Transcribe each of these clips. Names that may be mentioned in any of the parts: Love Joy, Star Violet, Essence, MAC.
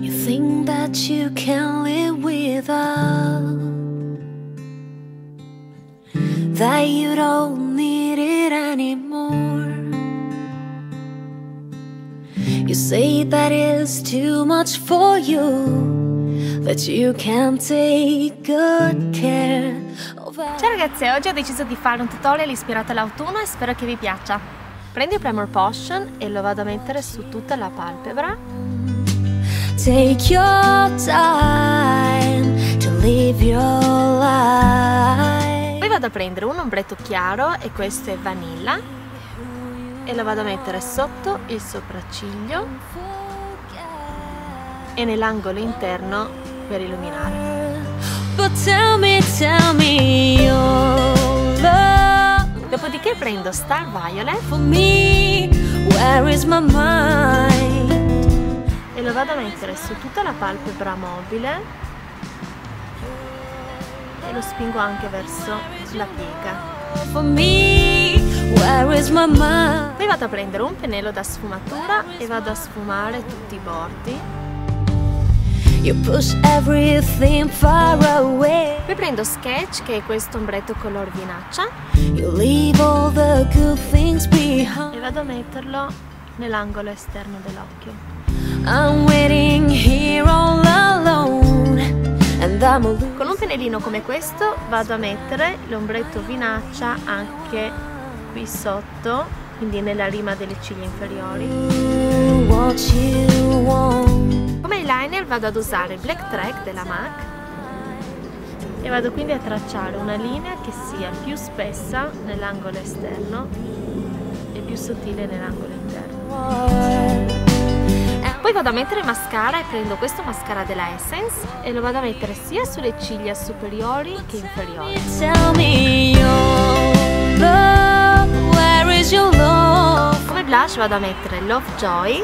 You think that you can live without, that you don't need it anymore. You say that it's too much for you, that you can take good care of. Ciao ragazze, oggi ho deciso di fare un tutorial ispirato all'autunno e spero che vi piaccia. Prendi il primer potion e lo vado a mettere su tutta la palpebra. Take your time to live your life. Poi vado a prendere un ombretto chiaro, e questo è vanilla, e lo vado a mettere sotto il sopracciglio e nell'angolo interno per illuminare. Dopodiché prendo Star Violet e lo vado a mettere su tutta la palpebra mobile e lo spingo anche verso la piega. Poi vado a prendere un pennello da sfumatura e vado a sfumare tutti i bordi. Poi prendo Sketch, che è questo ombretto color vinaccia, e vado a metterlo nell'angolo esterno dell'occhio. Con un pennellino come questo vado a mettere l'ombretto vinaccia anche qui sotto, quindi nella rima delle ciglia inferiori. Come eyeliner vado ad usare il Black Track della MAC e vado quindi a tracciare una linea che sia più spessa nell'angolo esterno e più sottile nell'angolo interno. Poi vado a mettere mascara e prendo questo mascara della Essence e lo vado a mettere sia sulle ciglia superiori che inferiori. Come blush vado a mettere Love Joy.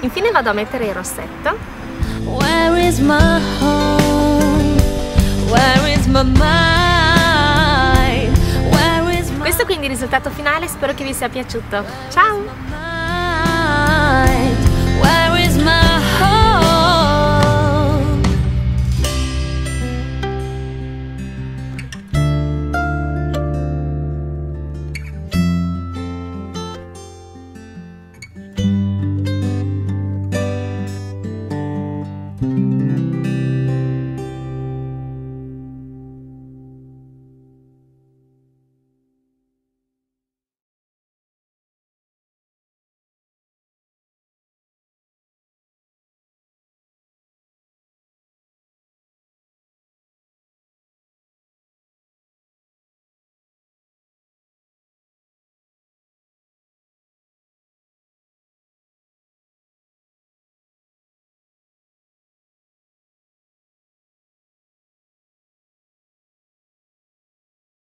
Infine vado a mettere il rossetto. Questo quindi è il risultato finale, spero che vi sia piaciuto. Ciao!